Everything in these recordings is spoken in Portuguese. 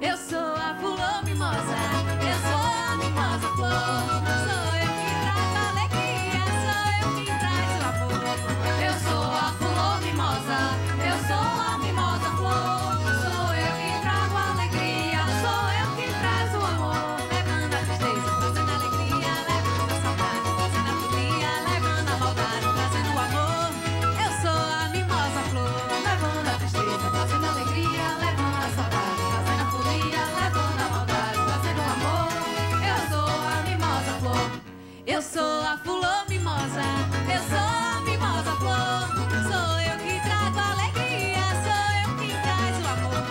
Eu sou a fulô mimosa, eu sou a mimosa flor. Sou eu que traz a alegria, sou eu que traz o amor. Eu sou a fulô mimosa, eu sou a mimosa flor. Sou eu que trago a alegria, sou eu que traz o amor. Levando a tristeza, trazendo a alegria, levando a saudade, trazendo a folia, levando a maldade, trazendo o amor. Eu sou a mimosa flor, levando a tristeza, trazendo a alegria, levando a saudade. Eu sou a fulô mimosa, eu sou a mimosa flor. Sou eu que trago a alegria, sou eu que traz o amor.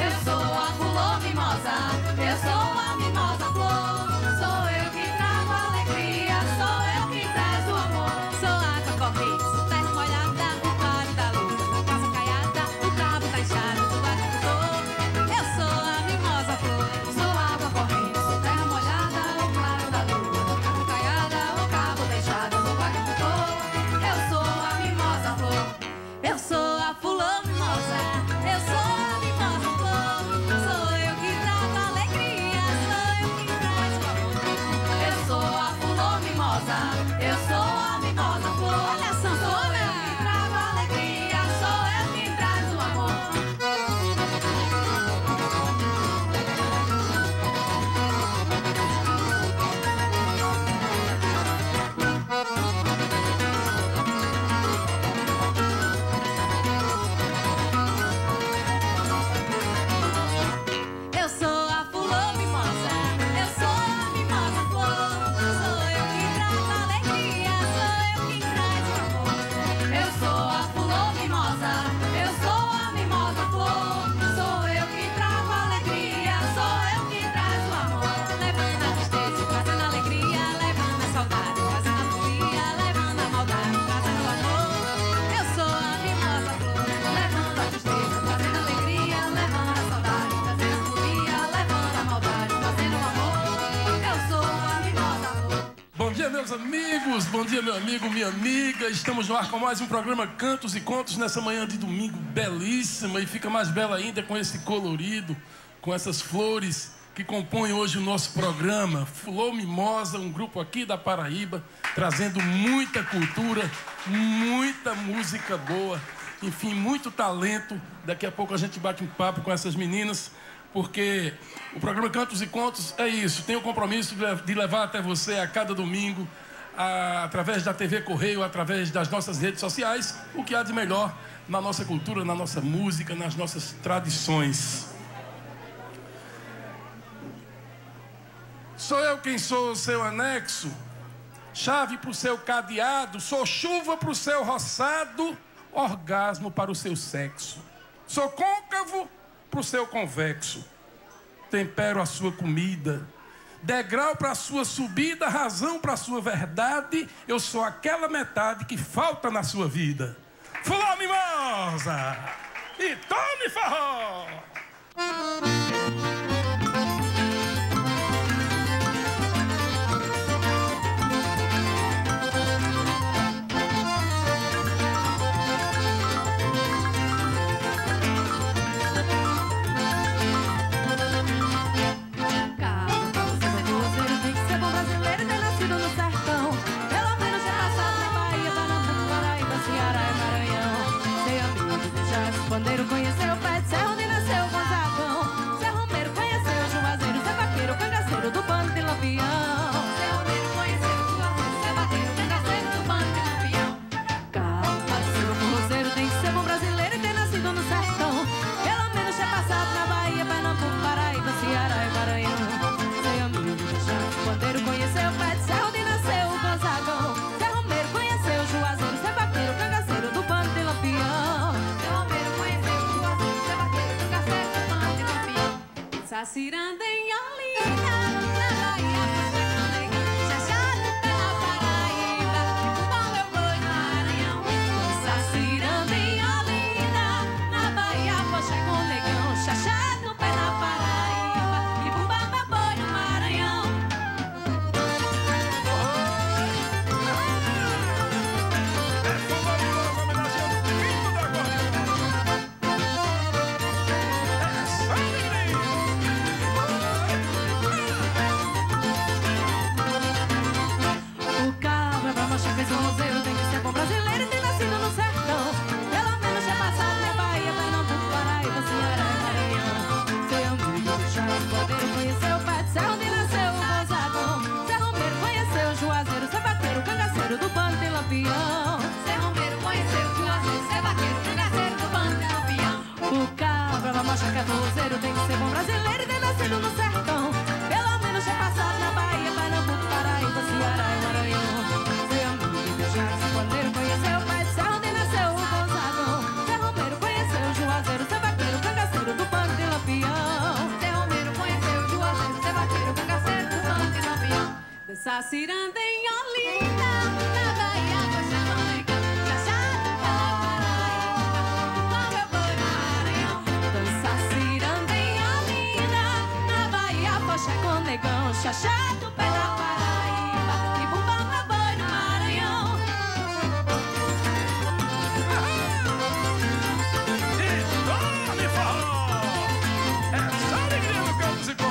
Eu sou a fulô mimosa, eu sou a mimosa flor. Sou eu que trago a alegria, sou eu que traz o amor. Sou a cocó-riz, o terno molhada, o paro da luta, a casa caiada, o cabo encaixado, o barco do dor. Eu sou a mimosa flor, sou a cocó-riz. Amigos, bom dia meu amigo, minha amiga. Estamos no ar com mais um programa Cantos e Contos nessa manhã de domingo belíssima, e fica mais bela ainda com esse colorido, com essas flores que compõem hoje o nosso programa. Fulô Mimosa, um grupo aqui da Paraíba, trazendo muita cultura, muita música boa, enfim, muito talento. Daqui a pouco a gente bate um papo com essas meninas, porque o programa Cantos e Contos é isso, tem o compromisso de levar até você a cada domingo, através da TV Correio, através das nossas redes sociais, o que há de melhor na nossa cultura, na nossa música, nas nossas tradições. Sou eu quem sou o seu anexo, chave para o seu cadeado, sou chuva para o seu roçado, orgasmo para o seu sexo. Sou côncavo para o seu convexo, tempero a sua comida, degrau para a sua subida, razão para a sua verdade, eu sou aquela metade que falta na sua vida. Fulô Mimosa e tome forró! Bandeiro conheceu o pé de Serra, onde nasceu o Gonzagão. Zé Romero conheceu o Juazeiro, Zé Vaqueiro, cangaceiro do bando de Lampião. Zé Romero conheceu o Juazeiro, Zé Vaqueiro, cangaceiro do bando de Lampião. Calma, seu forrozeiro tem que ser bom brasileiro e ter nascido no sertão. Pelo menos ter passado na Bahia, Pernambuco, Paraíba, Ceará e Maranhão. Seu amigo já, bandeiro conheceu o pé de Serra, onde nasceu o Gonzagão. Zé Romero conheceu o Juazeiro, Zé Vaqueiro, cangaceiro do bando de Lampião. Sacirandenha linda, na Bahia, Sacirandenha, Xaxá pela Paraíba, como eu vou no Maranhão. Sacirandenha linda, na Bahia, poxa com negão, Xaxá pela Paraíba, e bumba boi no Maranhão. Homenageando o da essa cirandinha linda. Negão, xaxá do pé da Paraíba, que bumbá pra boi no Maranhão. Estoure forró! É só alegria no Campos e Contos.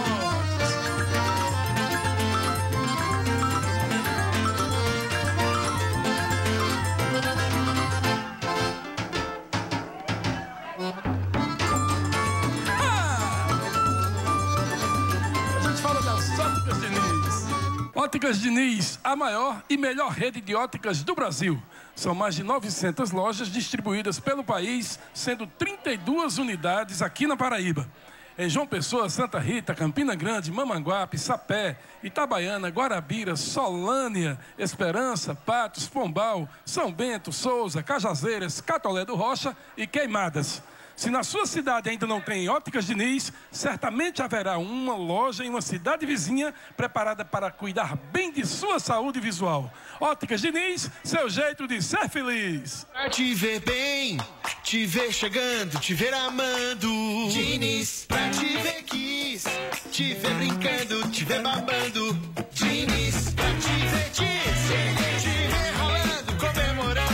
Óticas Diniz, a maior e melhor rede de óticas do Brasil. São mais de 900 lojas distribuídas pelo país, sendo 32 unidades aqui na Paraíba. Em João Pessoa, Santa Rita, Campina Grande, Mamanguape, Sapé, Itabaiana, Guarabira, Solânia, Esperança, Patos, Pombal, São Bento, Souza, Cajazeiras, Catolé do Rocha e Queimadas. Se na sua cidade ainda não tem Óticas Diniz, certamente haverá uma loja em uma cidade vizinha preparada para cuidar bem de sua saúde visual. Óticas Diniz, seu jeito de ser feliz. Pra te ver bem, te ver chegando, te ver amando. Diniz, pra te ver quis, te ver brincando, te ver babando. Diniz, pra te ver quis, te ver rolando, comemorando.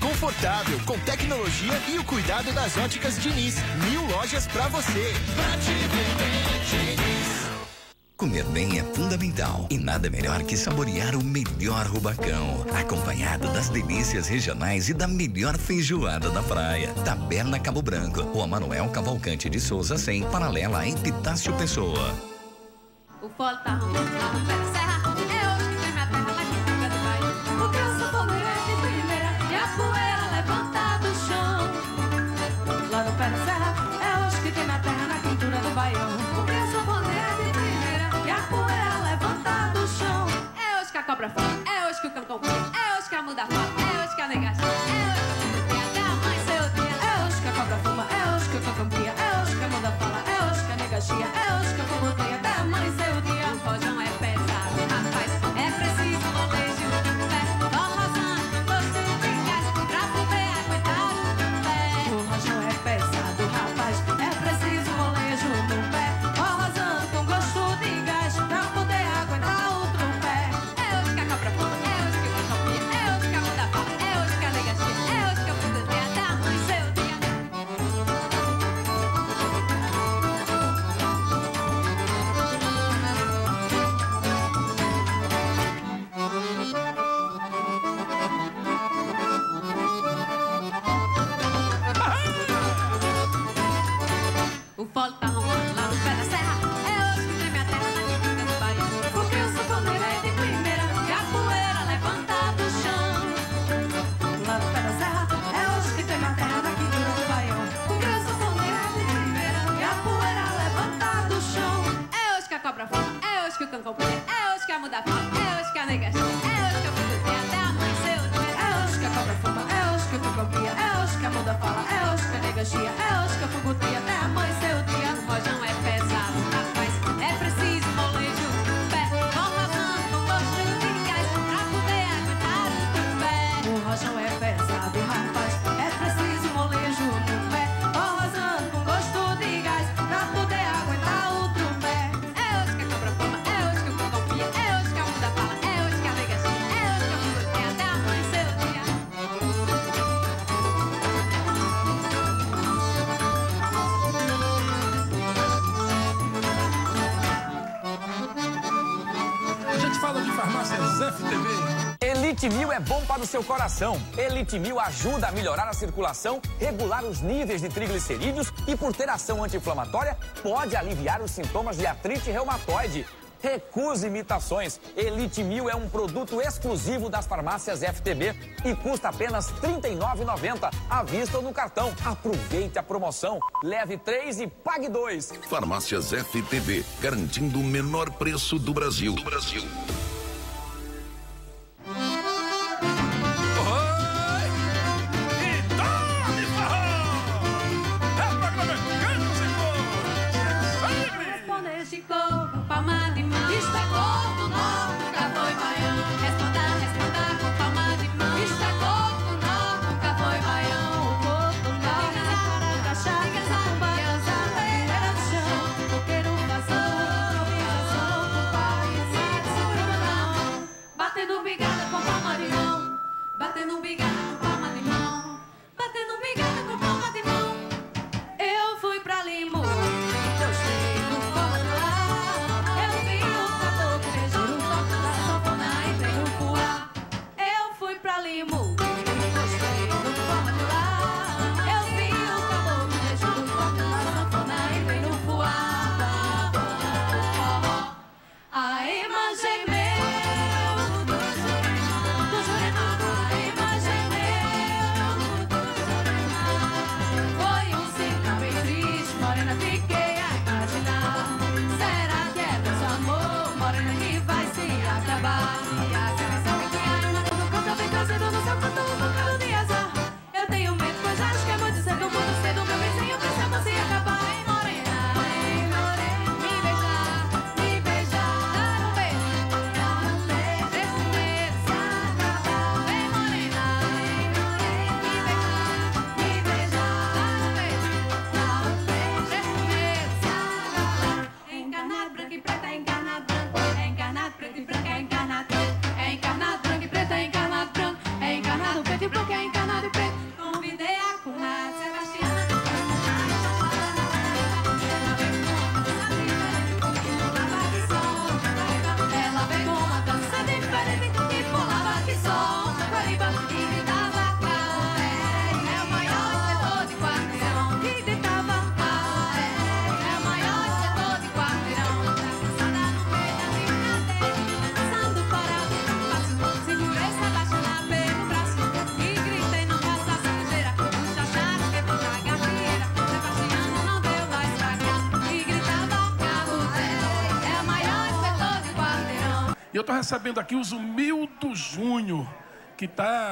Confortável, com tecnologia e o cuidado das Óticas Diniz. 1000 lojas pra você. Pra te ver bem, Diniz. Comer bem é fundamental e nada melhor que saborear o melhor rubacão, acompanhado das delícias regionais e da melhor feijoada da praia. Taberna Cabo Branco, Rua Manuel Cavalcante de Souza 100, paralela a Epitácio Pessoa. O polo tá arrumando lá no pé da serra, é hoje que vem minha terra lá que fica do bairro. O canso fogueira de primeira e a poeira levanta do chão. Lá no pé da serra, é hoje que tem minha terra na quintura do baião. O canso fogueira de primeira e a poeira levanta do chão. É hoje que a cobra fala, é hoje que o cão come, é hoje que a muda fala, é hoje que a nega chama, é hoje que a mulher até a mãe seu dia. É hoje que a cobra fuma, é hoje que o cão come, é hoje que a muda fala, é hoje que a nega chia, é hoje que eu como tem até a mãe seu dia. Rojão é pesado, rapaz, é preciso molejo do pé. Ó Rojão, você tem gás pra poder aguentar o pé. O rojão é pesado, rapaz, é preciso molejo no pé. Ó Rojão, com gosto de gás pra poder aguentar outro pé. É hoje que a cobra fuma, é hoje que eu copia, é hoje que a muda fala, é hoje que a nega chia, é hoje que eu pude ter até a mãe seu dia. O polo tá arrumando lá no pé da serra, é hoje que treme a terra na quintura do baião. Porque o sanfoneiro é de primeira e a poeira levanta do chão. Lá no pé da serra, é hoje que treme a terra na quintura do baião. Porque o sanfoneiro é de primeira e a poeira levanta do chão. É hoje que a cobra fala, é hoje que o cão come, é hoje que a muda fala, é hoje que a nega chama, é hoje que eu pude ter até a mãe seu dia. É hoje que a cobra fuma, é hoje que o cão come, é hoje que a muda fala, é hoje que a nega chia, é hoje que eu pude ter até a mãe seu dia. O rojão é pesado, rapaz, é preciso molejo do pé. Ó Rojão, com gosto de gás pra poder aguentar o pé. O rojão é pesado, rapaz, é preciso molejo do pé. Ó Rojão, com gosto de gás pra poder aguentar o pé. É hoje que a cobra fuma, é hoje que o cão confia, é hoje que a muda fala, é hoje que a nega chia, é hoje que a muda tem até a mãe seu dia. De farmácias FTV. Elite Mil é bom para o seu coração. Elite Mil ajuda a melhorar a circulação, regular os níveis de triglicerídeos e, por ter ação anti-inflamatória, pode aliviar os sintomas de artrite reumatoide. Recuse imitações. Elite Mil é um produto exclusivo das farmácias FTB e custa apenas R$ 39,90 à vista ou no cartão. Aproveite a promoção. Leve 3 e pague 2. Farmácias FTB, garantindo o menor preço do Brasil. Oi! E dá-lhe farrão! É pra Batendo um bigado com palma de mão, batendo um bigado com palma de mão. Eu fui pra Limoeiro, eu sei no copo lá. Eu vi o caboclo, vejo um copo lá, sanfona e tem um fuá. Eu fui pra Limoeiro, eu sei no copo lá. Eu vi o caboclo, vejo um copo lá, sanfona e tem um fuá. A imagem E eu estou recebendo aqui o Zumildo Júnior,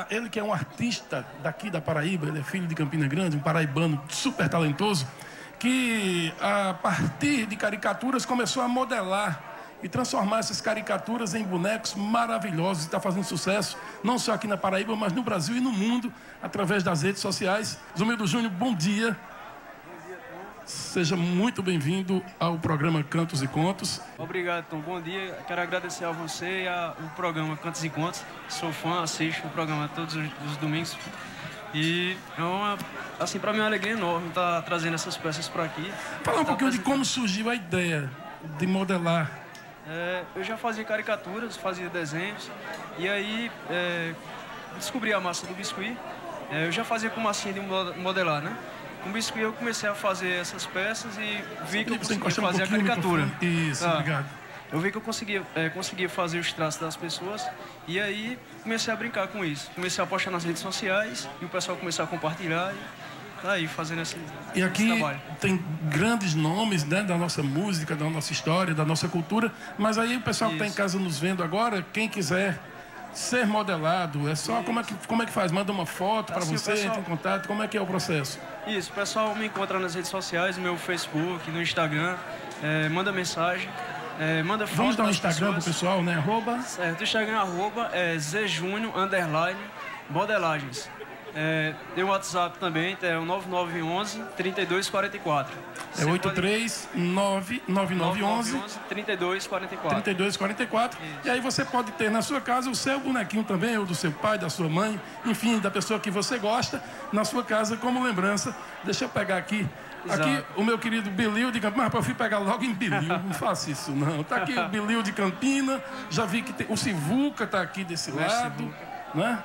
ele que é um artista daqui da Paraíba, ele é filho de Campina Grande, um paraibano super talentoso, que a partir de caricaturas começou a modelar e transformar essas caricaturas em bonecos maravilhosos. Está fazendo sucesso, não só aqui na Paraíba, mas no Brasil e no mundo, através das redes sociais. Zumildo Júnior, bom dia. Seja muito bem-vindo ao programa Cantos e Contos. Obrigado, Tom. Bom dia. Quero agradecer a você e ao programa Cantos e Contos. Sou fã, assisto o programa todos os domingos. E é para mim, uma alegria enorme estar trazendo essas peças para aqui. Fala um pouquinho de como surgiu a ideia de modelar. Eu já fazia caricaturas, fazia desenhos. E aí, descobri a massa do biscuit. Eu já fazia com massinha de modelar, né? Com biscuit eu comecei a fazer essas peças e vi que eu conseguia fazer a caricatura. Isso, obrigado. Eu vi que eu conseguia fazer os traços das pessoas e aí comecei a brincar com isso. Comecei a postar nas redes sociais e o pessoal começou a compartilhar e tá aí fazendo esse trabalho. E aqui tem grandes nomes, né, da nossa música, da nossa história, da nossa cultura, mas aí o pessoal que está em casa nos vendo agora, quem quiser ser modelado, é só como é que faz? Manda uma foto para você, pessoal, entra em contato, como é que é o processo? Isso, o pessoal me encontra nas redes sociais, no meu Facebook, no Instagram, manda mensagem, manda foto. Vamos dar um Instagram pro pessoal, né? Arroba? Certo, Instagram arroba, Zjúnior, _ modelagens. Tem o WhatsApp também, é o 9911-3244. É 839-9911-3244. 3244. E aí você pode ter na sua casa o seu bonequinho também, ou do seu pai, da sua mãe, enfim, da pessoa que você gosta, na sua casa como lembrança. Deixa eu pegar aqui. Exato. Aqui o meu querido Bilil de Campina, mas eu fui pegar logo em Bilil, não faço isso não. Tá aqui o Bilil de Campina, já vi que tem, o Sivuca tá aqui desse lado, né?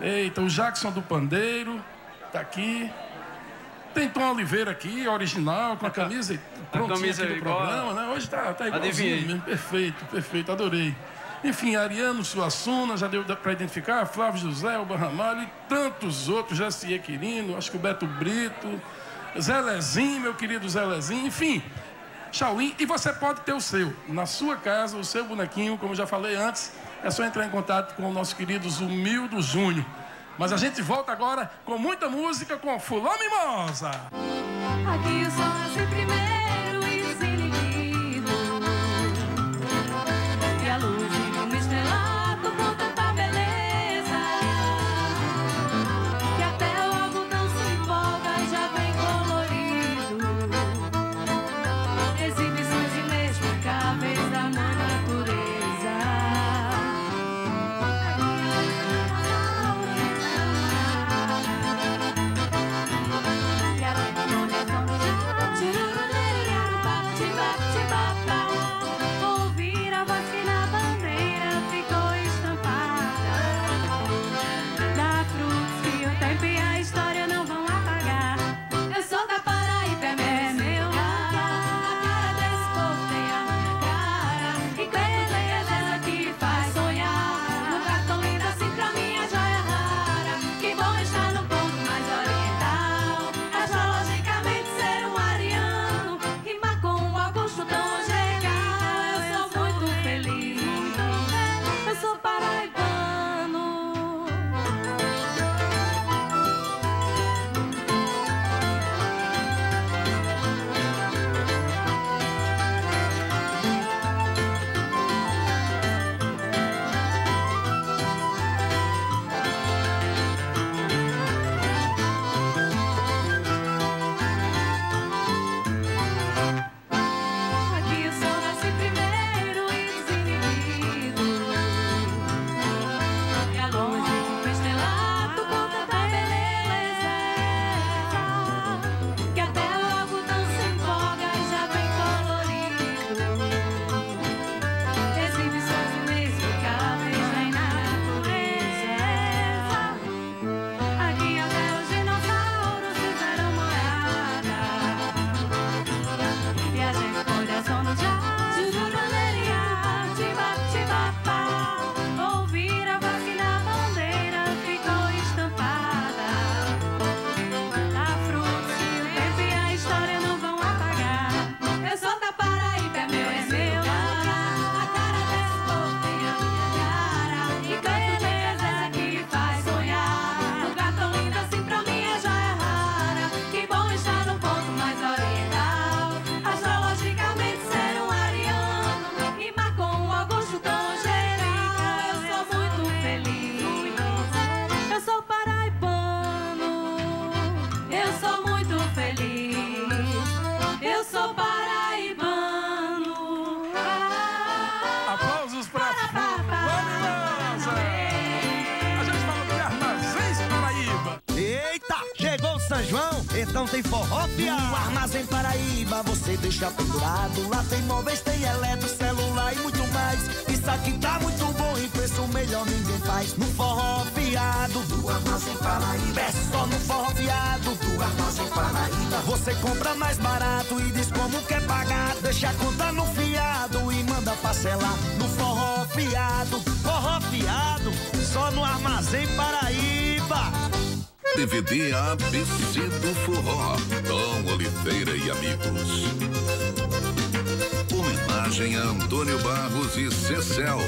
Eita, o Jackson do Pandeiro tá aqui. Tem Tom Oliveira aqui, original, com a camisa prontinha aqui do programa, né? Hoje tá igualzinho mesmo. Perfeito, perfeito, adorei. Enfim, Ariano Suassuna, já deu para identificar, Flávio José, Elba Ramalho e tantos outros, Jacier Quirino, acho que o Beto Brito, Zé Lezinho, meu querido Zé Lezinho, enfim, Shaolin. E você pode ter o seu, na sua casa, o seu bonequinho, como eu já falei antes. É só entrar em contato com o nosso querido Zumildo Júnior. Mas a gente volta agora com muita música com Fulano Mimosa. Aqui o sol nasce primeiro e sem liquido, e a luz de um estrelado com tanta beleza, que até o algodão se empolga e já vem colorido. Exibições inexplicáveis da natureza. Sertão tem forró, fia. No Armazém Paraíba você deixa pendurado. Lá tem móveis, tem eletro, celular e muito mais. Isso aqui tá muito bom e preço melhor ninguém faz. No forró fiado do Armazém Paraíba. É só no forró fiado do Armazém Paraíba. Você compra mais barato e diz como quer pagar. Deixa a conta no fiado e manda parcelar. No forró fiado, forró fiado. Só no Armazém Paraíba. DVD ABC do Forró, Tom Oliveira e amigos. Homenagem a Antônio Barros e Cecel.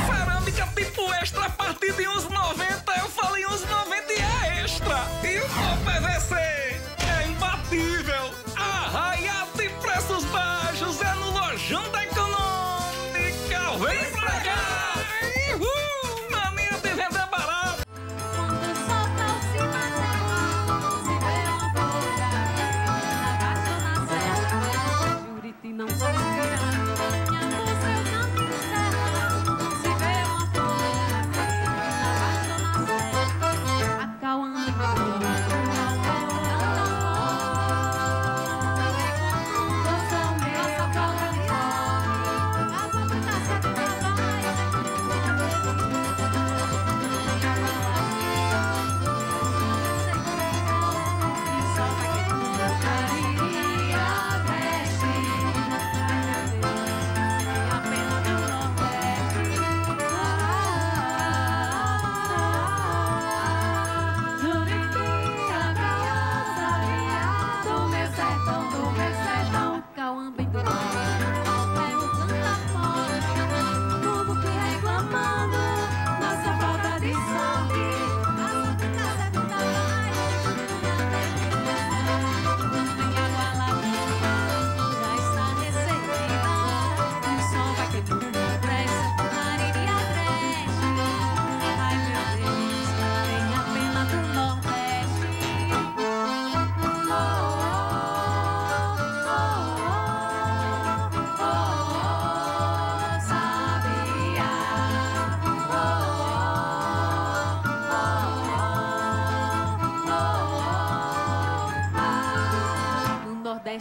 Cerâmica tipo extra, a partir de uns 90, eu falei uns 90 reais.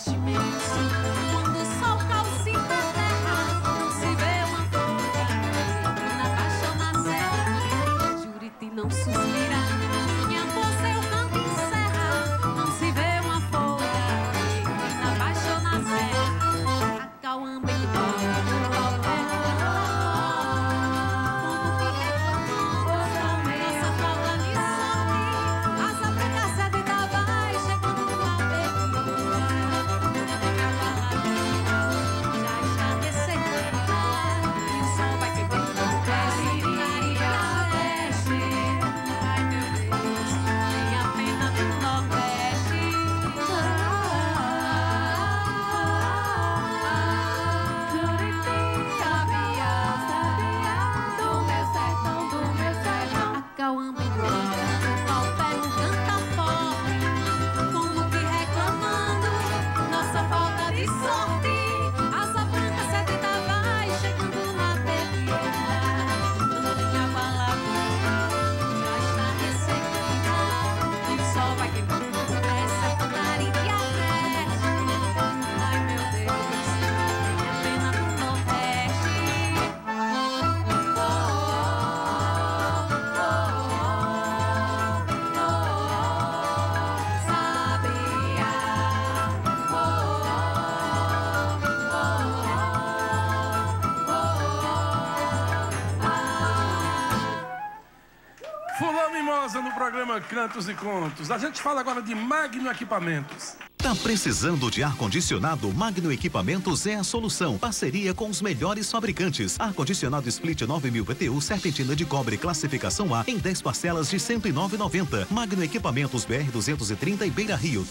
veste bem. No programa Cantos e Contos. A gente fala agora de Magno Equipamentos. Tá precisando de ar-condicionado? Magno Equipamentos é a solução. Parceria com os melhores fabricantes. Ar-condicionado Split 9000 BTU, serpentina de cobre, classificação A, em 10 parcelas de R$ 109,90. Magno Equipamentos, BR 230 e Beira Rio.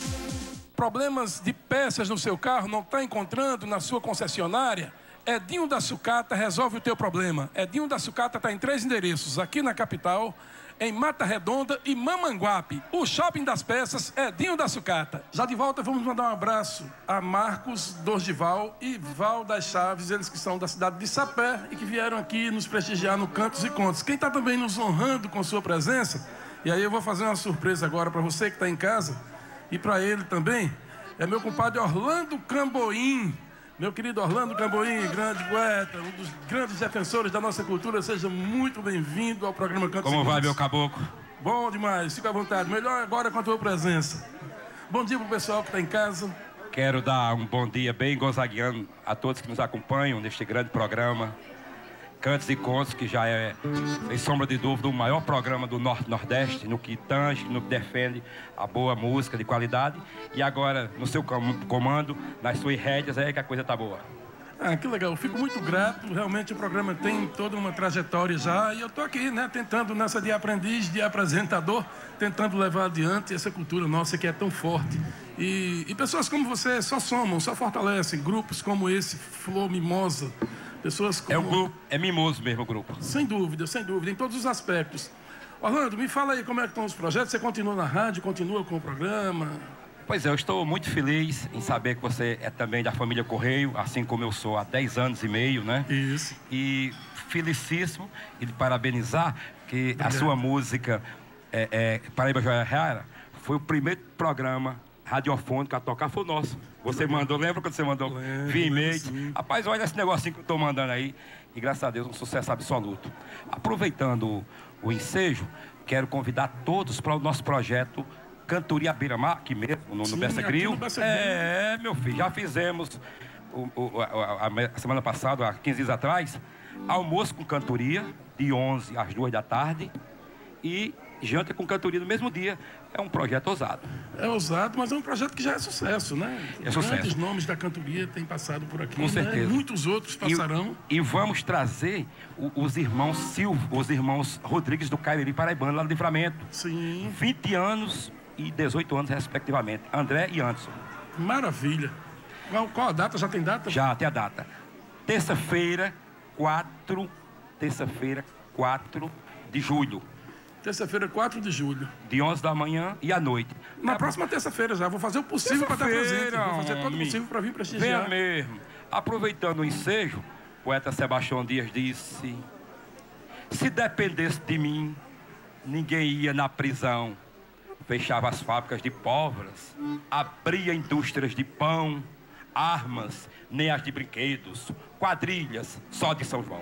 Problemas de peças no seu carro, não está encontrando na sua concessionária? Edinho da Sucata resolve o teu problema. Edinho da Sucata está em 3 endereços, aqui na capital, em Mata Redonda e Mamanguape. O shopping das peças é Edinho da Sucata. Já de volta, vamos mandar um abraço a Marcos Dorgival e Val das Chaves, eles que são da cidade de Sapé e que vieram aqui nos prestigiar no Cantos e Contos. Quem está também nos honrando com sua presença, e aí eu vou fazer uma surpresa agora para você que está em casa e para ele também, é meu compadre Orlando Camboim. Meu querido Orlando Camboim, grande poeta, um dos grandes defensores da nossa cultura, seja muito bem-vindo ao programa Cantos e Contos. Como vai, meu caboclo? Bom demais, fica à vontade. Melhor agora com a tua presença. Bom dia pro pessoal que está em casa. Quero dar um bom dia bem gonzaguiano a todos que nos acompanham neste grande programa Cantos e Contos, que já é, sem sombra de dúvida, o maior programa do Norte-Nordeste, no que tange, no que defende a boa música de qualidade. E agora, no seu comando, nas suas rédeas, é que a coisa tá boa. Ah, que legal. Fico muito grato. Realmente o programa tem toda uma trajetória já. E eu tô aqui, né, tentando nessa de aprendiz, de apresentador, tentando levar adiante essa cultura nossa que é tão forte. E pessoas como você só somam, só fortalecem. Grupos como esse, Flor Mimosa, pessoas como... É um grupo, é mimoso mesmo o grupo. Sem dúvida, em todos os aspectos. Orlando, me fala aí como é que estão os projetos, você continua na rádio, continua com o programa? Pois é, eu estou muito feliz em saber que você é também da família Correio, assim como eu sou há 10 anos e meio, né? Isso. E felicíssimo e de parabenizar que obrigado. A sua música, Paraíba Joia Rara, foi o primeiro programa radiofônico a tocar, foi o nosso. Você mandou, lembra quando você mandou? Via e-mail. Rapaz, olha esse negocinho que eu estou mandando aí. E graças a Deus, um sucesso absoluto. Aproveitando o ensejo, quero convidar todos para o nosso projeto Cantoria Beira-Mar, aqui mesmo, no Bessa Grill. É, meu filho, já fizemos a semana passada, há 15 dias atrás, almoço com cantoria, de 11 às 2 da tarde. E janta com cantoria no mesmo dia. É um projeto ousado. É ousado, mas é um projeto que já é sucesso, né? É sucesso. Grandes nomes da cantoria têm passado por aqui. Com certeza. Né? Muitos outros passarão. E vamos trazer os irmãos Silva, os irmãos Rodrigues do Cariri Paraibano, lá no Livramento. Sim. 20 anos e 18 anos, respectivamente. André e Anderson. Maravilha. Qual a data? Já tem data? Já, tem a data. Terça-feira, 4 de julho. Terça-feira, 4 de julho. De 11 da manhã e à noite. Na próxima terça-feira já. Vou fazer o possível para estar presente. Vou fazer todo o possível para vir prestigiar. Venha mesmo. Aproveitando o ensejo, o poeta Sebastião Dias disse: se dependesse de mim, ninguém ia na prisão. fechava as fábricas de pólvoras, abria indústrias de pão, armas, nem as de brinquedos, quadrilhas, só de São João.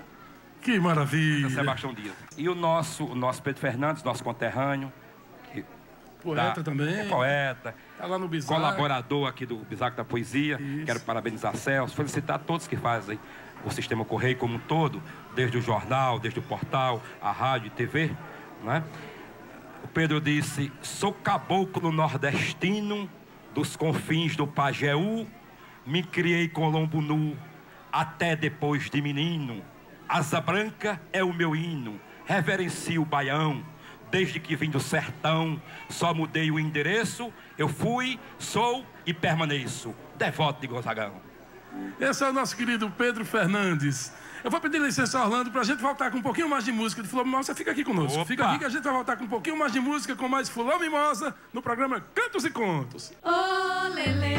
Que maravilha! Sebastião Dias. E o nosso Pedro Fernandes, nosso conterrâneo, que poeta também. É poeta. Está lá no Bizac. Colaborador aqui do Bizac da Poesia. Isso. Quero parabenizar Celso, felicitar todos que fazem o Sistema Correio como um todo, desde o jornal, desde o portal, a rádio e TV, né? O Pedro disse: sou caboclo nordestino dos confins do Pajeú, me criei com lombo nu, até depois de menino. Asa branca é o meu hino, reverencio o baião. Desde que vim do sertão, só mudei o endereço, eu fui, sou e permaneço, devoto de Gonzagão. Esse é o nosso querido Pedro Fernandes. Eu vou pedir licença, Orlando, para a gente voltar com um pouquinho mais de música de Fulô Mimosa. Fica aqui conosco. Opa. Fica aqui que a gente vai voltar com um pouquinho mais de música, com mais Fulô Mimosa, no programa Cantos e Contos. Oh, Lelê.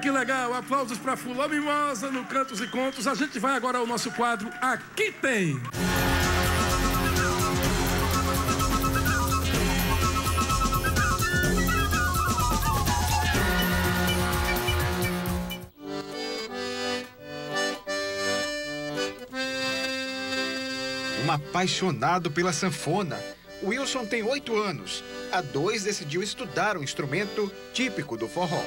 Que legal, aplausos para Fulô Mimosa no Cantos e Contos. A gente vai agora ao nosso quadro Aqui Tem. Um apaixonado pela sanfona, Wilson tem 8 anos. Há 2 decidiu estudar um instrumento típico do forró.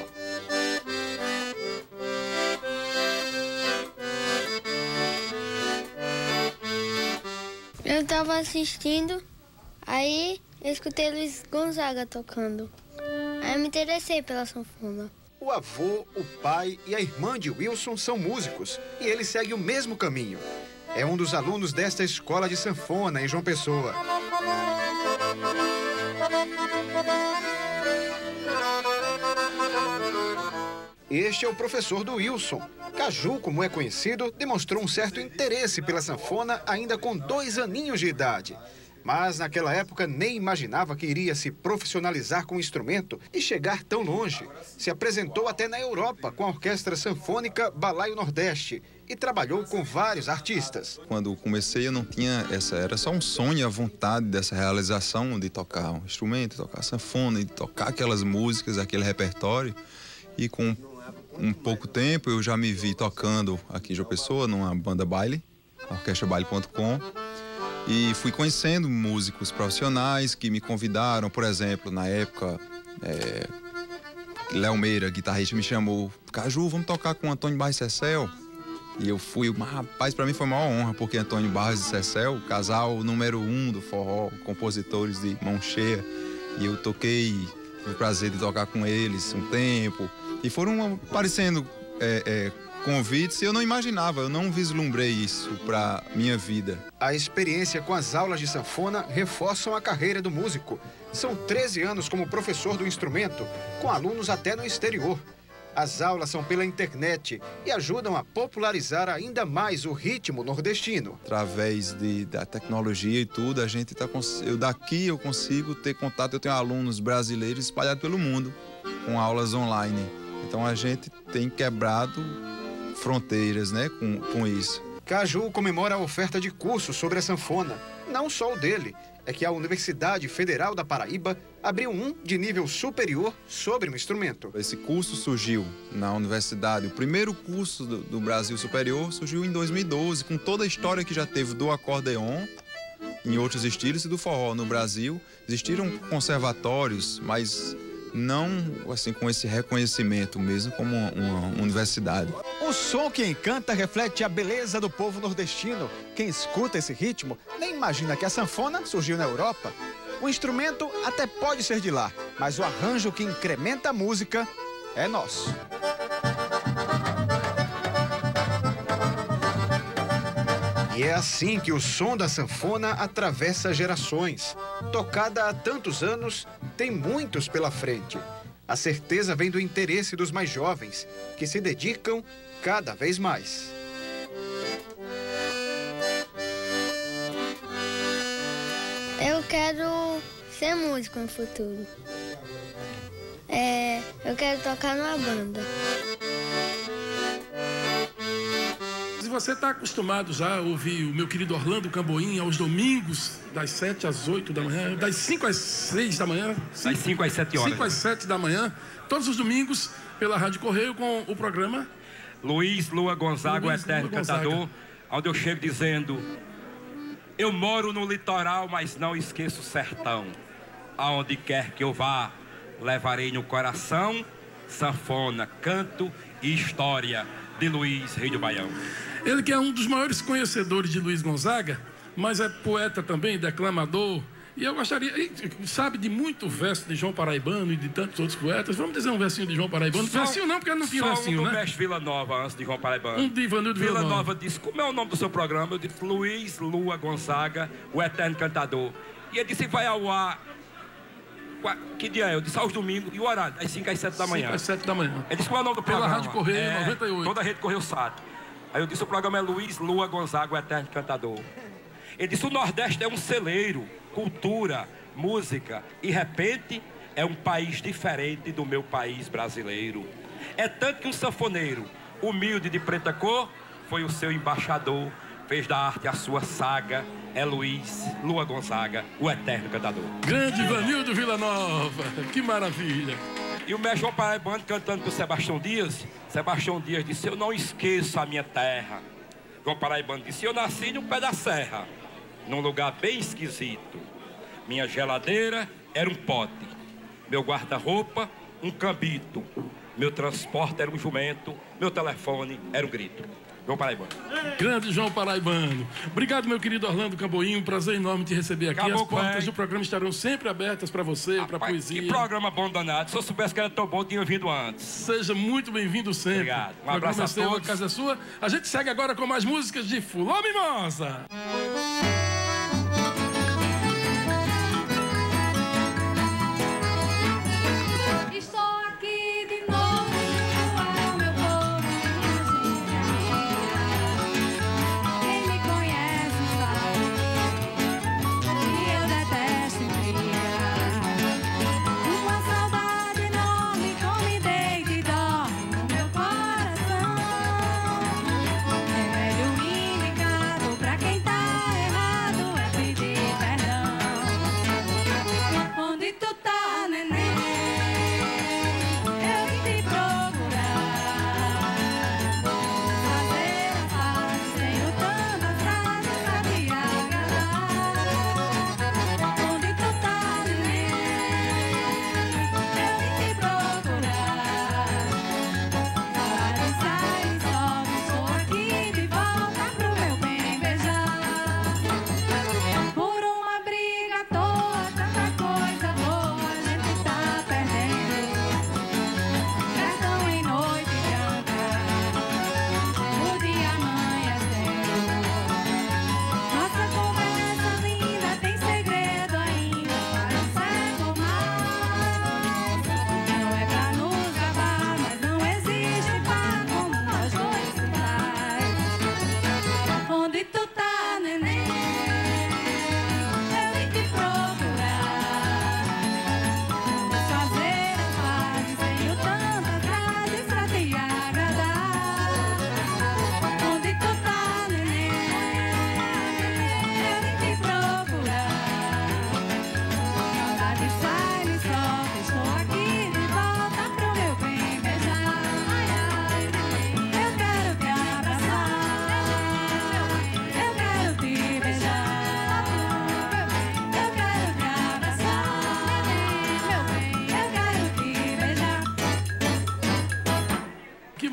Eu estava assistindo, aí eu escutei Luiz Gonzaga tocando. Aí eu me interessei pela sanfona. O avô, o pai e a irmã de Wilson são músicos e ele segue o mesmo caminho. É um dos alunos desta escola de sanfona em João Pessoa. Este é o professor do Wilson. Caju, como é conhecido, demonstrou um certo interesse pela sanfona ainda com 2 aninhos de idade. Mas naquela época nem imaginava que iria se profissionalizar com o instrumento e chegar tão longe. Se apresentou até na Europa com a Orquestra Sanfônica Balaio Nordeste e trabalhou com vários artistas. Quando comecei eu não tinha essa, era só um sonho, a vontade dessa realização de tocar um instrumento, tocar sanfona, de tocar aquelas músicas, aquele repertório. E com um pouco tempo eu já me vi tocando aqui em João Pessoa, numa banda baile, orquestrabaile.com, e fui conhecendo músicos profissionais que me convidaram. Por exemplo, na época, Léo Meira, guitarrista, me chamou: Caju, vamos tocar com Antônio Barros e Cecel. E eu fui, mas rapaz, para mim foi uma honra, porque Antônio Barros e Cecel, casal número 1 do forró, compositores de mão cheia, E eu toquei, tive o prazer de tocar com eles um tempo. E foram aparecendo convites e eu não imaginava, eu não vislumbrei isso para minha vida. A experiência com as aulas de sanfona reforçam a carreira do músico. São 13 anos como professor do instrumento, com alunos até no exterior. As aulas são pela internet e ajudam a popularizar ainda mais o ritmo nordestino. Através da tecnologia e tudo, a gente daqui eu consigo ter contato. Eu tenho alunos brasileiros espalhados pelo mundo com aulas online. Então a gente tem quebrado fronteiras, né, com isso. Caju comemora a oferta de cursos sobre a sanfona. Não só o dele, é que a Universidade Federal da Paraíba abriu um de nível superior sobre o instrumento. Esse curso surgiu na universidade, o primeiro curso do Brasil superior surgiu em 2012, com toda a história que já teve do acordeon, em outros estilos, e do forró no Brasil. Existiram conservatórios, mas não assim com esse reconhecimento mesmo como uma universidade. O som que encanta reflete a beleza do povo nordestino. Quem escuta esse ritmo nem imagina que a sanfona surgiu na Europa. O instrumento até pode ser de lá, mas o arranjo que incrementa a música é nosso. E é assim que o som da sanfona atravessa gerações. Tocada há tantos anos, tem muitos pela frente. A certeza vem do interesse dos mais jovens, que se dedicam cada vez mais. Eu quero ser músico no futuro. Eu quero tocar numa banda. Você está acostumado já a ouvir o meu querido Orlando Camboim aos domingos, das 7 às 8 da manhã, das 5 às 6 da manhã. Das 5 às 7 horas. 5 às 7 da manhã, todos os domingos, pela Rádio Correio, com o programa Luiz Lua Gonzaga, o eterno cantador, onde eu chego dizendo: eu moro no litoral, mas não esqueço o sertão. Aonde quer que eu vá, levarei no coração sanfona, canto e história de Luiz, Rei do Baião. Ele que é um dos maiores conhecedores de Luiz Gonzaga, mas é poeta também, declamador. E eu gostaria... Sabe de muito verso de João Paraibano e de tantos outros poetas. Vamos dizer um versinho de João Paraibano. Versinho não, porque ele não tinha versinho, né? Só um do Mestre Vila Nova, antes de João Paraibano. Um de Ivanildo Vila Nova. Vila Nova disse: como é o nome do seu programa? Eu disse: Luiz Lua Gonzaga, o eterno cantador. E ele disse: vai ao ar... Que dia é? Eu disse: aos domingos. E o horário? Às 5 às 7 da manhã. 5 às 7 da manhã. Ele disse: qual é o nome do programa? Pela Rádio Correio, 98. Toda a Rede Correio sabe. Aí eu disse: o programa é Luiz Lua Gonzaga, o eterno cantador. Ele disse: o Nordeste é um celeiro, cultura, música. E, de repente, é um país diferente do meu país brasileiro. É tanto que um sanfoneiro, humilde de preta cor, foi o seu embaixador. Fez da arte a sua saga. É Luiz Lua Gonzaga, o eterno cantador. Grande Ivanildo Vila Nova, que maravilha. E o mestre João Paraibano cantando para o Sebastião Dias. Sebastião Dias disse: eu não esqueço a minha terra. João Paraibano disse: eu nasci no pé da serra, num lugar bem esquisito. Minha geladeira era um pote, meu guarda-roupa um cambito, meu transporte era um jumento, meu telefone era um grito. João Paraibano. Grande João Paraibano. Obrigado, meu querido Orlando Camboim. Um prazer enorme te receber aqui. Acabou. As portas do programa estarão sempre abertas para você, para poesia. Que programa bom danado. Se eu soubesse que era tão bom, tinha vindo antes. Seja muito bem-vindo sempre. Obrigado. Um abraço a todos. A casa é sua. A gente segue agora com mais músicas de Fulô Mimosa. Pra quem tá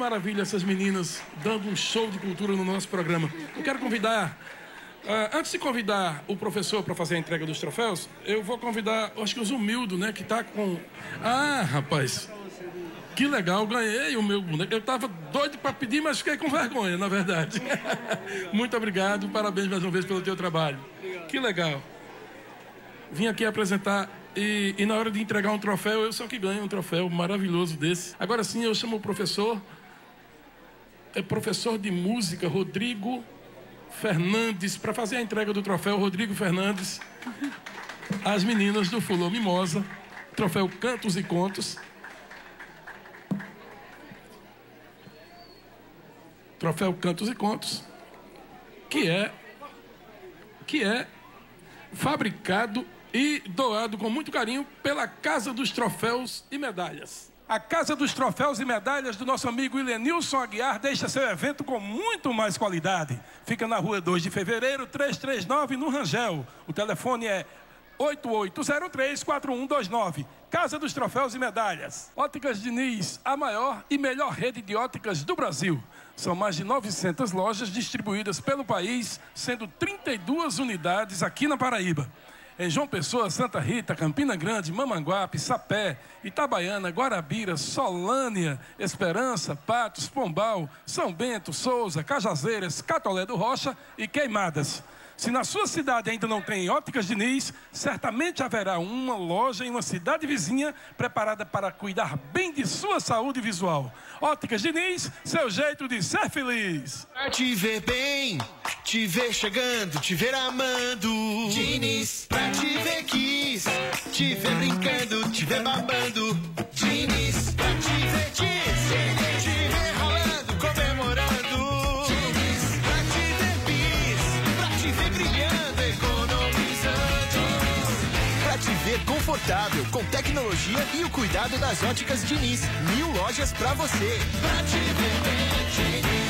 maravilha essas meninas dando um show de cultura no nosso programa. Eu quero convidar, antes de convidar o professor para fazer a entrega dos troféus, eu vou convidar, acho que o Zumildo, né, que tá com... Ah, rapaz, que legal, ganhei o meu boneco. Eu tava doido para pedir, mas fiquei com vergonha, na verdade. Muito obrigado, parabéns mais uma vez pelo teu trabalho. Que legal. Vim aqui apresentar e na hora de entregar um troféu, eu só que ganho um troféu maravilhoso desse. Agora sim, eu chamo o professor, é professor de música, Rodrigo Fernandes, para fazer a entrega do troféu, Rodrigo Fernandes, as meninas do Fulô Mimosa, troféu Cantos e Contos. Troféu Cantos e Contos, que é fabricado e doado com muito carinho pela Casa dos Troféus e Medalhas. A Casa dos Troféus e Medalhas do nosso amigo Ilenilson Aguiar deixa seu evento com muito mais qualidade. Fica na rua 2 de fevereiro, 339, no Rangel. O telefone é 8803-4129. Casa dos Troféus e Medalhas. Óticas Diniz, a maior e melhor rede de óticas do Brasil. São mais de 900 lojas distribuídas pelo país, sendo 32 unidades aqui na Paraíba. Em João Pessoa, Santa Rita, Campina Grande, Mamanguape, Sapé, Itabaiana, Guarabira, Solânia, Esperança, Patos, Pombal, São Bento, Souza, Cajazeiras, Catolé do Rocha e Queimadas. Se na sua cidade ainda não tem Óticas Diniz, certamente haverá uma loja em uma cidade vizinha preparada para cuidar bem de sua saúde visual. Óticas Diniz, seu jeito de ser feliz. Pra te ver bem, te ver chegando, te ver amando. Diniz, pra te ver quis, te ver brincando, te ver babando. Diniz, pra te ver quis, te ver rolando, comemorando. Diniz, pra te ver quis, pra te ver brilhando, economizando. Pra te ver confortável, com tecnologia e o cuidado das óticas Diniz. 1000 lojas pra você. Pra te ver bem, Diniz.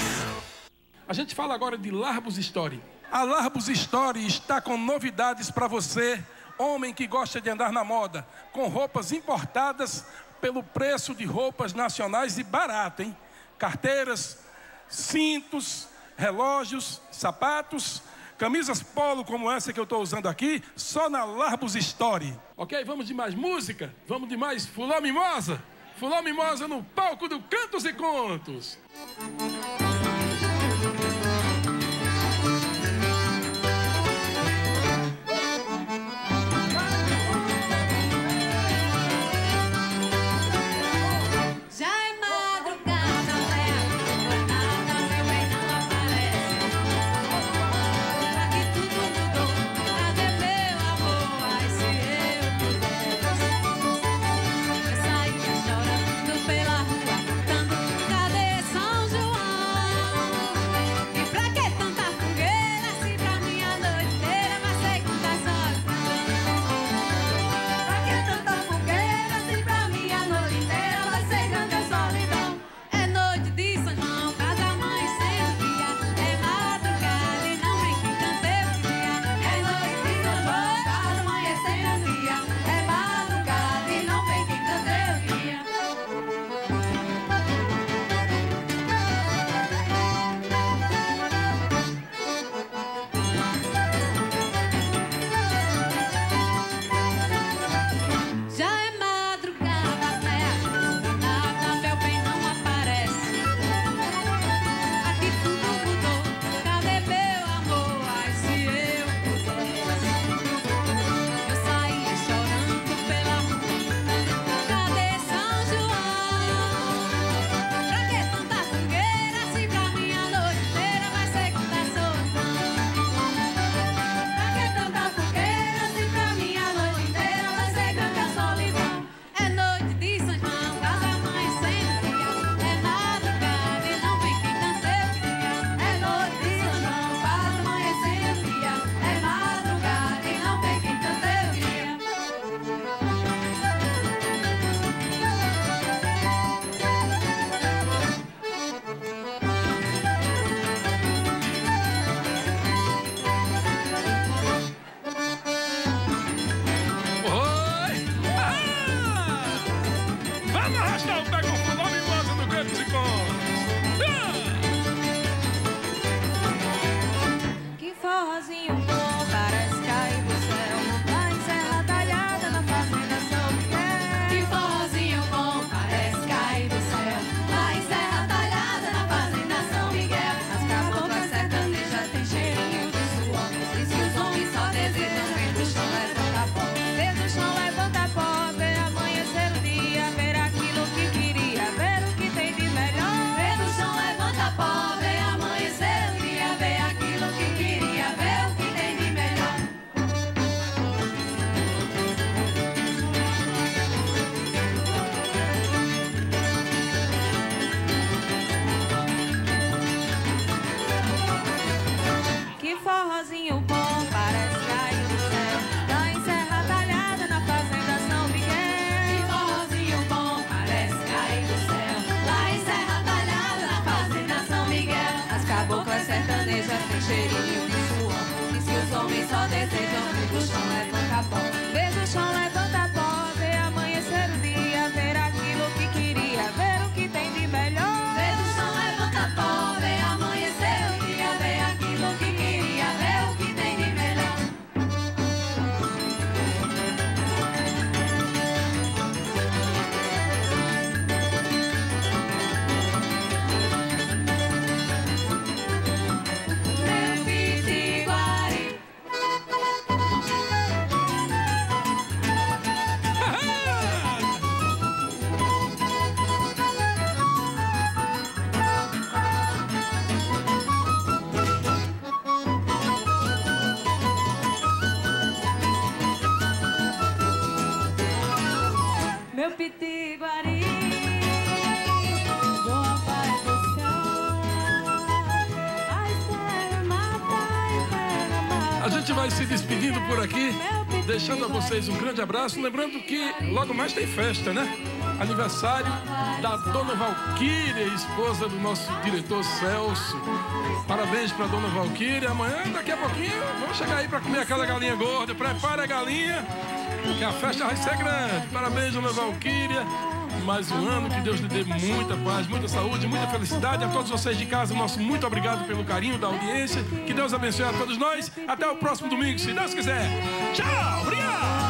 A gente fala agora de Larbus Story. A Larbus Story está com novidades para você, homem que gosta de andar na moda, com roupas importadas pelo preço de roupas nacionais e barato, hein? Carteiras, cintos, relógios, sapatos, camisas polo como essa que eu estou usando aqui, só na Larbus Story. Ok, vamos de mais música? Vamos de mais Fulô Mimosa? Fulô Mimosa no palco do Cantos e Contos. Pela rua, cantando, cadê São João? meu pitiguari, boa vai buscar. A gente vai se despedindo por aqui, deixando a vocês um grande abraço. Lembrando que logo mais tem festa, né? Aniversário da Dona Valquíria, esposa do nosso diretor Celso. Parabéns para Dona Valquíria. Amanhã, daqui a pouquinho, vamos chegar aí para comer aquela galinha gorda. Prepara a galinha, que a festa vai ser grande. Parabéns, Dona Valquíria. Mais um ano, que Deus lhe dê muita paz, muita saúde, muita felicidade. A todos vocês de casa, nosso muito obrigado pelo carinho da audiência. Que Deus abençoe a todos nós. Até o próximo domingo, se Deus quiser. Tchau, obrigado!